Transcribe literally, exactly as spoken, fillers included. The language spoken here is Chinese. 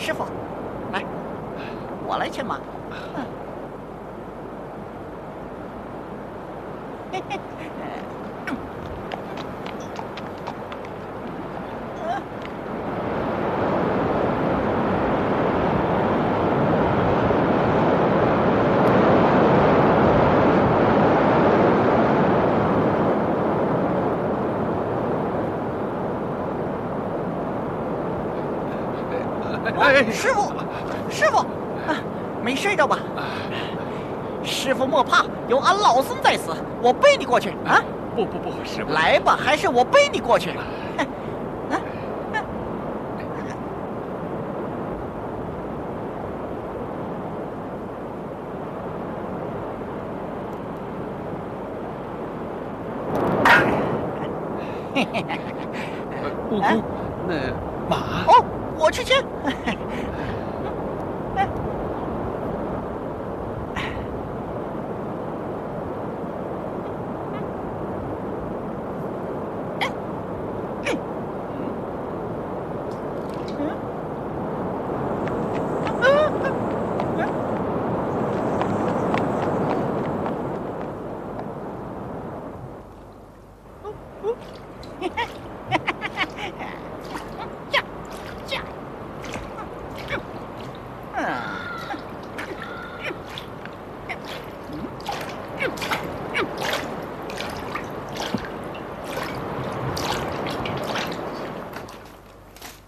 师傅，来，我来牵马。嗯，嘿嘿。 师傅，师傅，没睡着吧？师傅莫怕，有俺老孙在此，我背你过去啊！不不不，师傅，来吧，还是我背你过去。 悟空，那马哦，我去牵。